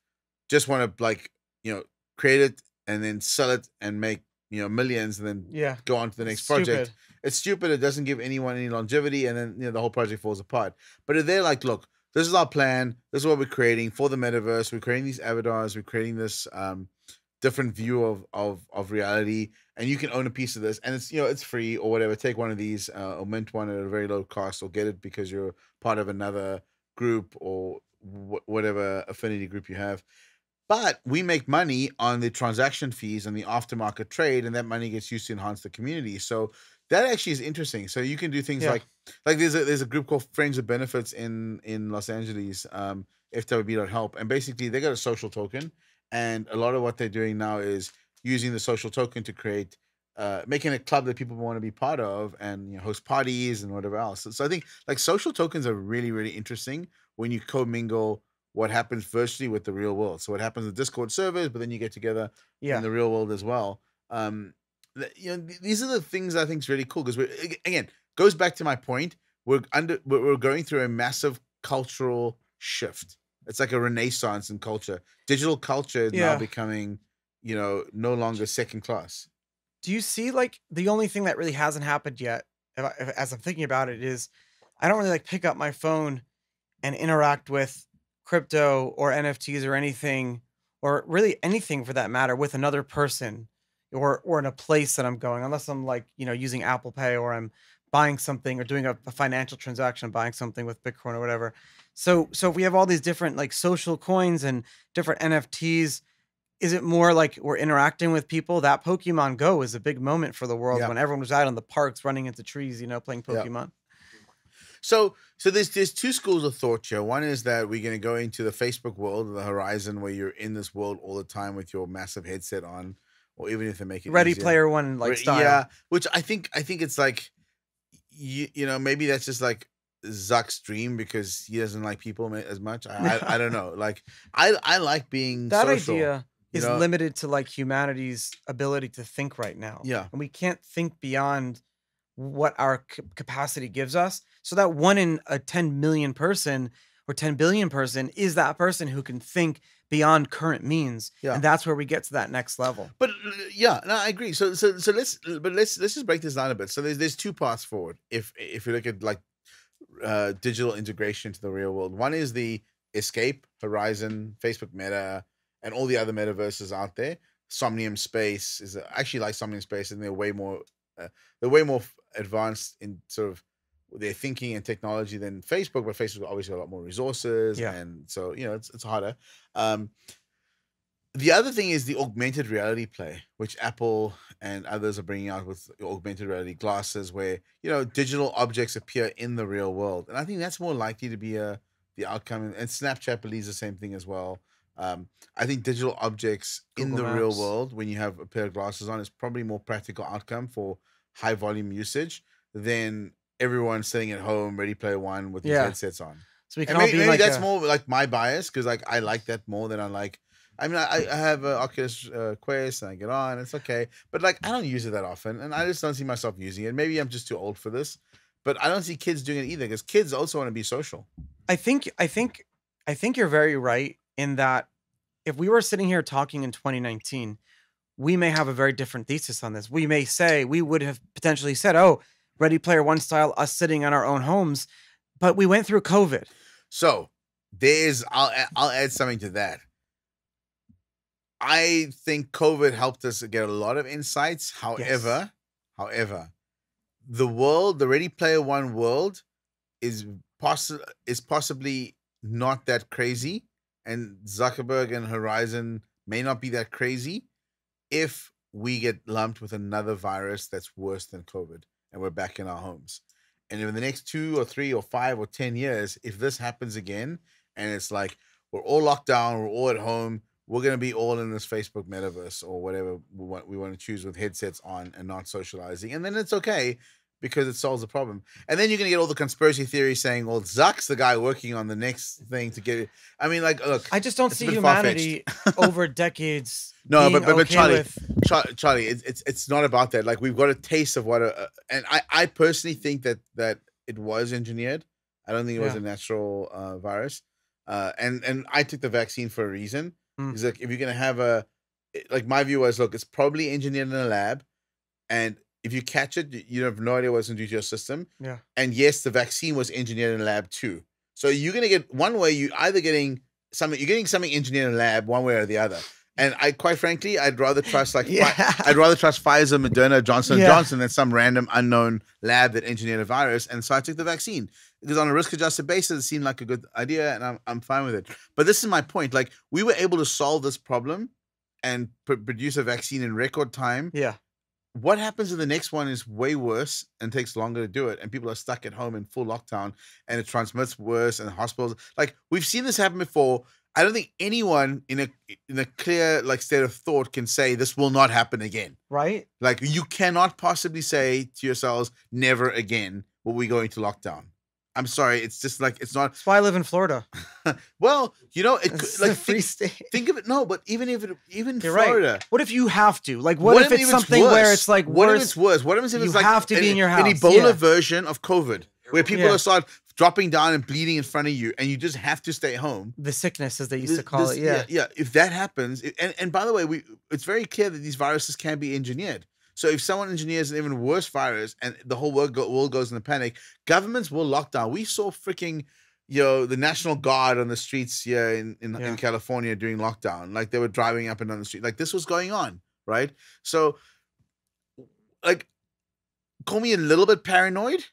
just want to, like, you know, create it and then sell it and make, you know, millions and then yeah. go on to the next stupid. project, it's stupid. It doesn't give anyone any longevity, and then, you know, the whole project falls apart. But if they're like, look, this is our plan. This is what we're creating for the metaverse. We're creating these avatars. We're creating this um, different view of of of reality, and you can own a piece of this, and it's, you know, it's free or whatever. Take one of these, uh, or mint one at a very low cost, or get it because you're part of another group or wh whatever affinity group you have. But we make money on the transaction fees and the aftermarket trade, and that money gets used to enhance the community. So that actually is interesting. So you can do things yeah. like like there's a there's a group called Friends of Benefits in in Los Angeles, um, F W B dot help, and basically they got a social token. And a lot of what they're doing now is using the social token to create, uh, making a club that people want to be part of, and, you know, host parties and whatever else. So, so I think like social tokens are really, really interesting when you commingle what happens virtually with the real world. So what happens in Discord servers, but then you get together yeah. in the real world as well. Um, you know, these are the things I think is really cool because we're, again, goes back to my point. We're under, we're going through a massive cultural shift. It's like a renaissance in culture. Digital culture is yeah. now becoming, you know, no longer second class. Do you see, like, the only thing that really hasn't happened yet, if I, if, as I'm thinking about it, is I don't really, like, pick up my phone and interact with crypto or N F Ts or anything, or really anything for that matter, with another person or, or in a place that I'm going, unless I'm, like, you know, using Apple Pay, or I'm buying something or doing a, a financial transaction, buying something with Bitcoin or whatever. So, so if we have all these different, like, social coins and different N F Ts, is it more like we're interacting with people? That Pokemon Go is a big moment for the world yeah. when everyone was out in the parks running into trees, you know, playing Pokemon. Yeah. So, so there's, there's two schools of thought here. One is that we're going to go into the Facebook world, the Horizon, where you're in this world all the time with your massive headset on, or even if they make it Ready easier. Player One, like, style. Yeah, which I think, I think it's like, you, you know, maybe that's just like Zuck's dream because he doesn't like people as much. I, I, I don't know. Like, I, I like being that social. Idea is know? limited to, like, humanity's ability to think right now. Yeah. And we can't think beyond what our capacity gives us. So that one in a ten million person or ten billion person is that person who can think beyond current means. Yeah. And that's where we get to that next level. But yeah, no, I agree. So, so, so let's, but let's, let's just break this down a bit. So there's, there's two paths forward. If, if you look at, like, uh digital integration to the real world. One is the escape, Horizon, Facebook Meta, and all the other metaverses out there. Somnium Space is a, actually like Somnium Space, and they're way more uh, they're way more advanced in sort of their thinking and technology than Facebook, but Facebook obviously has a lot more resources, yeah. and so, you know, it's it's harder. Um The other thing is the augmented reality play, which Apple and others are bringing out with augmented reality glasses where, you know, digital objects appear in the real world. And I think that's more likely to be a, the outcome. And Snapchat believes the same thing as well. Um, I think digital objects Google in the Maps. real world, when you have a pair of glasses on, is probably more practical outcome for high volume usage than everyone sitting at home, Ready Player One, with these yeah. headsets on. So we can and all maybe, be maybe like that's a... more like my bias, because like I like that more than I like. I mean, I, I have an Oculus uh, Quest and I get on, it's okay. But like, I don't use it that often and I just don't see myself using it. Maybe I'm just too old for this, but I don't see kids doing it either, because kids also want to be social. I think, I think, I think you're very right in that if we were sitting here talking in twenty nineteen, we may have a very different thesis on this. We may say, we would have potentially said, oh, Ready Player One style, us sitting in our own homes, but we went through COVID. So there's, I'll, I'll add something to that. I think COVID helped us get a lot of insights. However, yes. however, the world, the Ready Player One world is, possi is possibly not that crazy. And Zuckerberg and Horizon may not be that crazy if we get lumped with another virus that's worse than COVID and we're back in our homes. And in the next two or three or five or ten years, if this happens again and it's like we're all locked down, we're all at home, we're going to be all in this Facebook metaverse or whatever we want, we want to choose with headsets on and not socializing. And then it's okay because it solves the problem. And then you're going to get all the conspiracy theories saying, well, Zuck's the guy working on the next thing to get it. I mean, like, look. I just don't see humanity over decades. No, being but, but, but okay Charlie, with... Char Charlie, it's, it's, it's not about that. Like, we've got a taste of what a, and I, I personally think that, that it was engineered. I don't think it was yeah. a natural uh, virus. Uh, and, and I took the vaccine for a reason. It's like if you're gonna have a, like my view was, look, it's probably engineered in a lab, and if you catch it, you have no idea what's going to do to your system. Yeah. And yes, the vaccine was engineered in a lab too. So you're gonna get one way. You either getting something, you're getting something engineered in a lab, one way or the other. And I, quite frankly, I'd rather trust like yeah. I'd rather trust Pfizer, Moderna, Johnson yeah. and Johnson than some random unknown lab that engineered a virus. And so I took the vaccine because on a risk-adjusted basis, it seemed like a good idea, and I'm I'm fine with it. But this is my point: like we were able to solve this problem and pr produce a vaccine in record time. Yeah. What happens to the next one is way worse and takes longer to do it, and people are stuck at home in full lockdown, and it transmits worse, and hospitals. Like we've seen this happen before. I don't think anyone in a in a clear like state of thought can say this will not happen again. Right? Like you cannot possibly say to yourselves, never again will we go into lockdown. I'm sorry, it's just like it's not. That's why I live in Florida. Well, you know, it it's like a free think, state. Think of it. No, but even if it even You're Florida, right. What if you have to? Like, what, what if, if it's if something it's where it's like worse? What if it's worse? What if it's, if you it's like have to an, be in your house? An Ebola yeah. version of COVID, where people yeah. are start. dropping down and bleeding in front of you, and you just have to stay home. The sickness, as they used this, to call this, it, yeah. yeah. Yeah, if that happens, and, and by the way, we it's very clear that these viruses can be engineered. So if someone engineers an even worse virus and the whole world, go, world goes into panic, governments will lock down. We saw freaking, you know, the National Guard on the streets here in, in, yeah. in California during lockdown. Like, they were driving up and down the street. Like, this was going on, right? So, like, call me a little bit paranoid,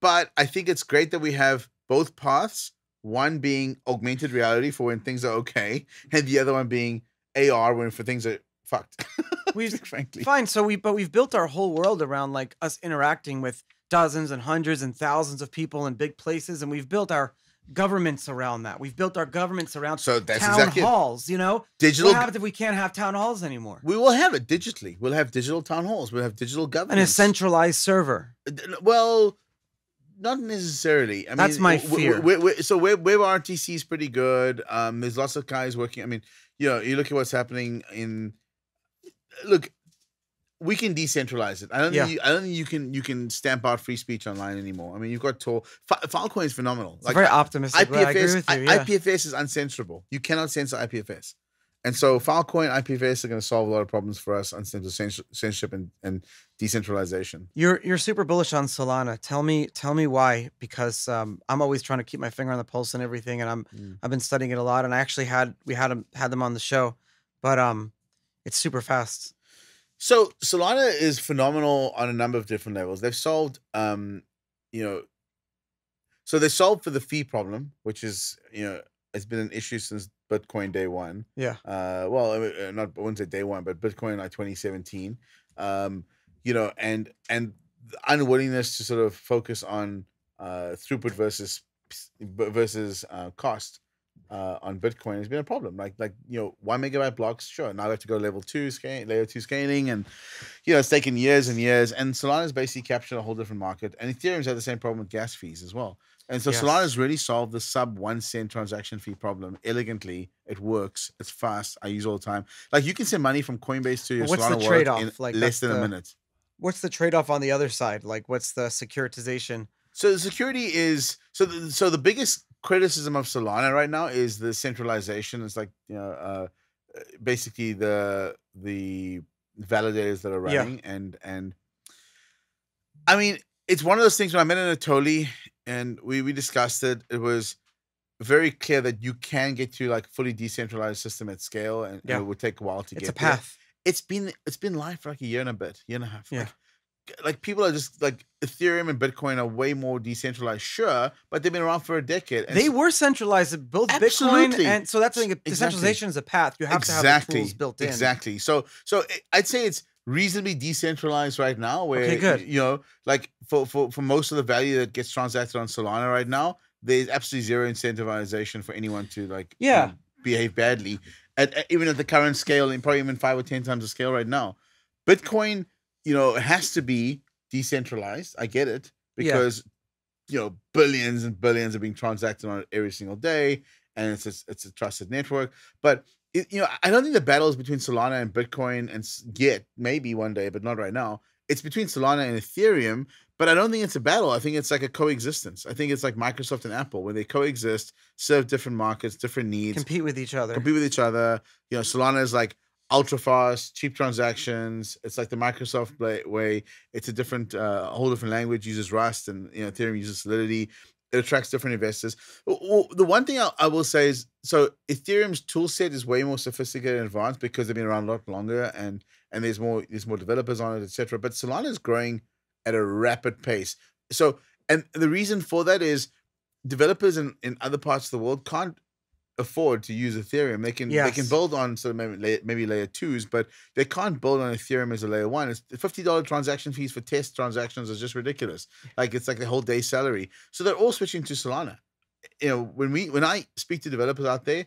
but I think it's great that we have both paths, one being augmented reality for when things are okay, and the other one being A R when for things are fucked. We've frankly fine. So we but we've built our whole world around like us interacting with dozens and hundreds and thousands of people in big places, and we've built our governments around that. We've built our governments around so that's town exactly halls, it. you know? Digital. What happens if we can't have town halls anymore? We will have it digitally. We'll have digital town halls. We'll have digital governments. And a centralized server. Well, not necessarily. I That's mean, my fear. We're, we're, we're, so web R T C is pretty good. Um, there's lots of guys working. I mean, you know, you look at what's happening in. Look, we can decentralize it. I don't. Yeah. Think you, I don't think you can. You can stamp out free speech online anymore. I mean, you've got Tor. Filecoin is phenomenal. It's like very optimistic. I P F S. I agree with you, yeah. I P F S is uncensorable. You cannot censor I P F S, and so Filecoin, I P F S are going to solve a lot of problems for us on censorship and and. Decentralization. You're you're super bullish on Solana. Tell me tell me why, because um, I'm always trying to keep my finger on the pulse and everything, and I'm mm. I've been studying it a lot. And I actually had we had them had them on the show, but um, it's super fast. So Solana is phenomenal on a number of different levels. They've solved um, you know, so they solved for the fee problem, which is you know it's been an issue since Bitcoin day one. Yeah. Uh, well, not I wouldn't say day one, but Bitcoin like twenty seventeen. Um, you know, and and the unwillingness to sort of focus on uh, throughput versus versus uh, cost uh, on Bitcoin has been a problem. Like like you know, one megabyte blocks. Sure, now I have to go to level two scale, layer two scaling, and you know, it's taken years and years. And Solana's basically captured a whole different market. And Ethereum's had the same problem with gas fees as well. And so yes. Solana's really solved the sub one cent transaction fee problem elegantly. It works. It's fast. I use it all the time. Like you can send money from Coinbase to your what's Solana the trade off? In like less than the, a minute. What's the trade off on the other side? Like what's the securitization? So the security is so. The, so the biggest criticism of Solana right now is the centralization. It's like you know, uh, basically the the validators that are running yeah. and and. I mean, it's one of those things when I met Anatoly. And we, we discussed it. It was very clear that you can get to like fully decentralized system at scale, and, yeah. and it would take a while to it's get. It's a path. There. It's been it's been live for like a year and a bit, year and a half. Yeah. Like, like people are just like Ethereum and Bitcoin are way more decentralized, sure, but they've been around for a decade. And they were centralized, both absolutely. Bitcoin and so that's the thing. Exactly. Decentralization is a path. You have exactly. to have the tools built in. Exactly. So so I'd say it's reasonably decentralized right now, where okay, good. you know, like for, for for most of the value that gets transacted on Solana right now, there's absolutely zero incentivization for anyone to like yeah you know, behave badly. At, at even at the current scale, and probably even five or ten times the scale right now, Bitcoin, you know, has to be decentralized. I get it because yeah. you know billions and billions are being transacted on it every single day, and it's a, it's a trusted network, but. It, you know, I don't think the battle is between Solana and Bitcoin and yet, maybe one day, but not right now. It's between Solana and Ethereum, but I don't think it's a battle. I think it's like a coexistence. I think it's like Microsoft and Apple, where they coexist, serve different markets, different needs. Compete with each other. Compete with each other. You know, Solana is like ultra fast, cheap transactions. It's like the Microsoft way. It's a different, uh, a whole different language, uses Rust, and you know, Ethereum uses Solidity. It attracts different investors. The one thing I will say is, so Ethereum's tool set is way more sophisticated and advanced because they've been around a lot longer, and and there's more there's more developers on it, et cetera. But Solana is growing at a rapid pace. So, and the reason for that is developers in, in other parts of the world can't afford to use Ethereum. They can yes. they can build on sort of maybe layer, maybe layer twos, but they can't build on Ethereum as a layer one. It's fifty dollar transaction fees for test transactions is just ridiculous. Like it's like the whole day's salary. So they're all switching to Solana. You know, when we when I speak to developers out there,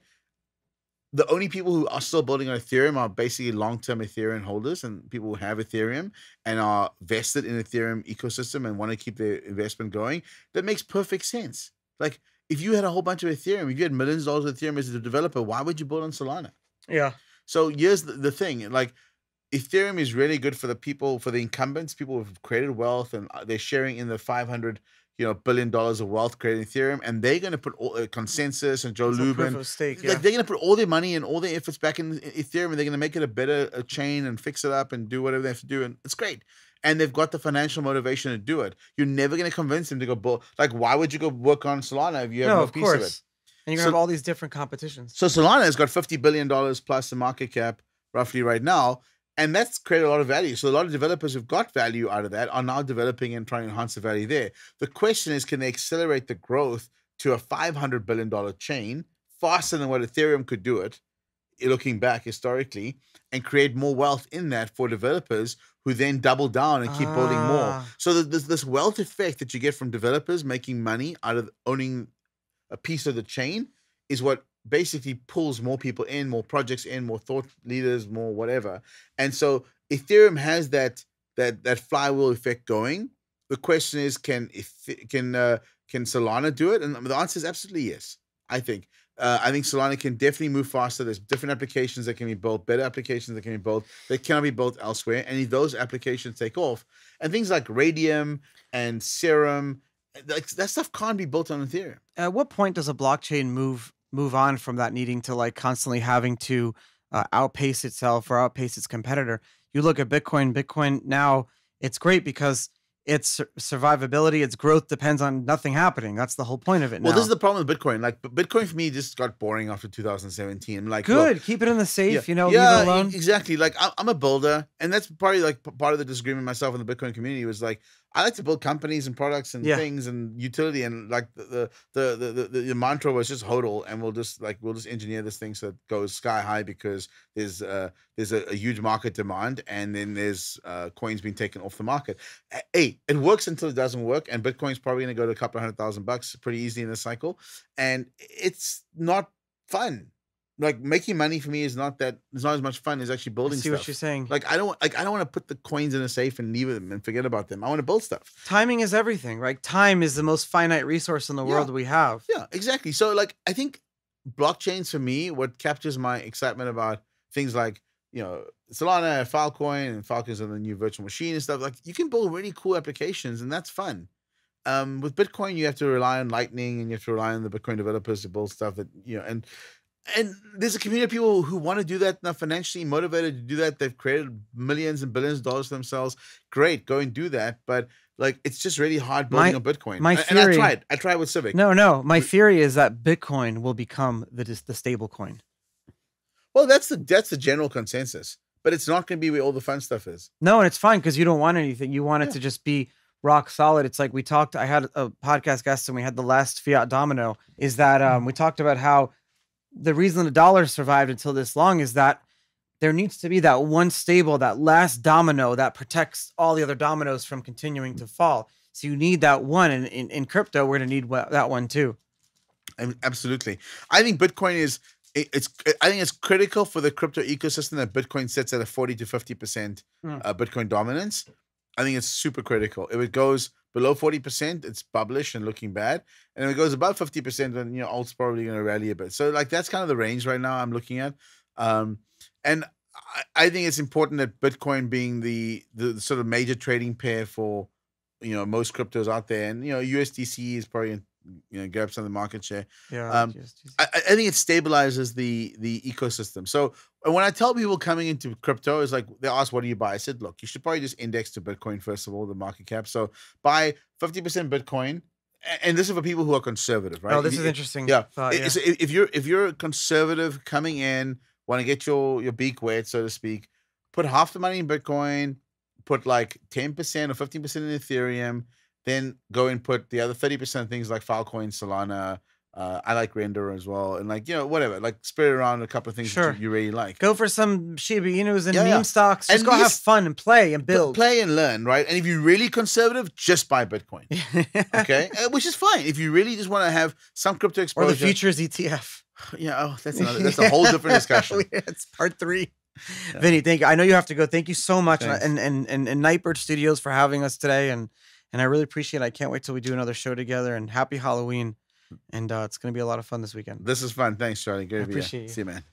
the only people who are still building on Ethereum are basically long-term Ethereum holders and people who have Ethereum and are vested in Ethereum ecosystem and want to keep their investment going. That makes perfect sense. Like if you had a whole bunch of Ethereum, if you had millions of dollars of Ethereum as a developer, why would you build on Solana? Yeah. So here's the, the thing. Like Ethereum is really good for the people, for the incumbents, people who've created wealth and they're sharing in the five hundred you know, billion dollars of wealth created in Ethereum. And they're going to put all, uh, Consensus and Joe it's Lubin. Of stake, yeah. like, they're going to put all their money and all their efforts back in Ethereum, and they're going to make it a better a chain and fix it up and do whatever they have to do. And it's great. And they've got the financial motivation to do it. You're never going to convince them to go bull. Like, why would you go work on Solana if you have no, no of piece course. of it? And you're going to so, have all these different competitions. So Solana has got fifty billion dollars plus the market cap roughly right now. And that's created a lot of value. So a lot of developers who've got value out of that are now developing and trying to enhance the value there. The question is, can they accelerate the growth to a five hundred billion dollar chain faster than what Ethereum could do it, looking back historically, and create more wealth in that for developers who then double down and keep ah. building more. So there's this wealth effect that you get from developers making money out of owning a piece of the chain is what basically pulls more people in, more projects in, more thought leaders, more whatever. And so Ethereum has that that that flywheel effect going. The question is, can can uh, can Solana do it? And the answer is absolutely yes, I think. Uh, I think Solana can definitely move faster. There's different applications that can be built, better applications that can be built, that cannot be built elsewhere. And if those applications take off, and things like Radium and Serum, like that stuff can't be built on Ethereum. At what point does a blockchain move move on from that needing to like constantly having to uh, outpace itself or outpace its competitor? You look at Bitcoin. Bitcoin now, it's great because its survivability, its growth depends on nothing happening. That's the whole point of it now. Well, this is the problem with Bitcoin. Like Bitcoin for me just got boring after two thousand seventeen. Like, good, look, keep it in the safe, yeah, you know, yeah, leave it alone. Exactly. Like I'm a builder, and that's probably like part of the disagreement myself and the Bitcoin community was like, I like to build companies and products and yeah. things and utility, and like the the, the the the mantra was just hodl, and we'll just like we'll just engineer this thing so it goes sky high because there's uh there's a, a huge market demand, and then there's uh, coins being taken off the market. Hey, it works until it doesn't work, and Bitcoin's probably going to go to a couple hundred thousand bucks pretty easily in this cycle, and it's not fun. Like making money for me is not that it's not as much fun as actually building stuff. I see what you're saying. Like I don't like I don't want to put the coins in a safe and leave them and forget about them. I want to build stuff. Timing is everything, right? Time is the most finite resource in the world yeah. we have. Yeah, exactly. So like I think blockchains for me, what captures my excitement about things like, you know, Solana, Filecoin, and Filecoin's on the new virtual machine and stuff, like you can build really cool applications and that's fun. Um with Bitcoin you have to rely on Lightning and you have to rely on the Bitcoin developers to build stuff that, you know, and And there's a community of people who want to do that and are financially motivated to do that. They've created millions and billions of dollars for themselves. Great, go and do that. But like, it's just really hard building my, on Bitcoin. My theory, and I tried. I tried with Civic. No, no. My theory is that Bitcoin will become the the stable coin. Well, that's the that's the general consensus. But it's not going to be where all the fun stuff is. No, and it's fine because you don't want anything. You want it yeah. to just be rock solid. It's like we talked. I had a podcast guest and we had the last fiat domino. Is that um, we talked about how the reason the dollar survived until this long is that there needs to be that one stable, that last domino that protects all the other dominoes from continuing to fall. So you need that one. And in, in crypto, we're going to need that one too. Absolutely. I think Bitcoin is, it's, I think it's critical for the crypto ecosystem that Bitcoin sits at a forty to fifty percent mm. uh, Bitcoin dominance. I think it's super critical. If it goes below forty percent, it's published and looking bad. And if it goes above fifty percent, then, you know, alt's probably going to rally a bit. So, like, that's kind of the range right now I'm looking at. Um, and I, I think it's important that Bitcoin being the, the, the sort of major trading pair for, you know, most cryptos out there. And, you know, U S D C is probably, you know, grab some of the market share. Yeah, um, I, I think it stabilizes the, the ecosystem. So, and when I tell people coming into crypto, is like they ask, what do you buy? I said, look, you should probably just index to Bitcoin first of all, the market cap. So buy fifty percent Bitcoin. And this is for people who are conservative, right? Oh, this if, is interesting. Yeah. Thought, yeah. If you're if you're conservative coming in, want to get your, your beak wet, so to speak, put half the money in Bitcoin, put like ten percent or fifteen percent in Ethereum, then go and put the other thirty percent things like Filecoin, Solana. Uh, I like Render as well. And like, you know, whatever. Like spread around a couple of things sure. that you really like. Go for some Shiba Inus and yeah, meme yeah. stocks. Just and go have fun and play and build. Play and learn, right? And if you're really conservative, just buy Bitcoin. Okay? Which is fine. If you really just want to have some crypto exposure. Or the futures E T F. Yeah, oh, that's another, that's a whole different discussion. It's part three. Yeah. Vinny, thank you. I know you have to go. Thank you so much. Thanks. And and and and Nightbird Studios for having us today. And And I really appreciate it. I can't wait till we do another show together. And happy Halloween. And uh, it's going to be a lot of fun this weekend. This is fun. Thanks, Charlie. Good to be here. I appreciate you. See you, man.